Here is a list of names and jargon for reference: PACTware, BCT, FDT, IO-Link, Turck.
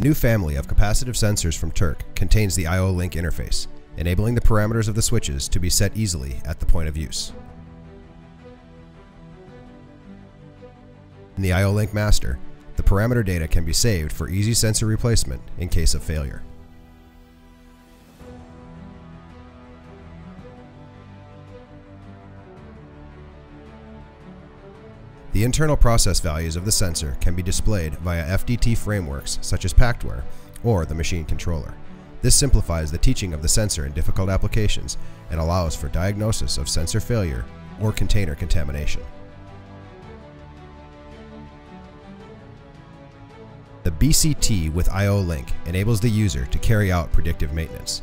The new family of capacitive sensors from Turck contains the IO-Link interface, enabling the parameters of the switches to be set easily at the point of use. In the IO-Link master, the parameter data can be saved for easy sensor replacement in case of failure. The internal process values of the sensor can be displayed via FDT frameworks such as PACTware or the machine controller. This simplifies the teaching of the sensor in difficult applications and allows for diagnosis of sensor failure or container contamination. The BCT with IO-Link enables the user to carry out predictive maintenance.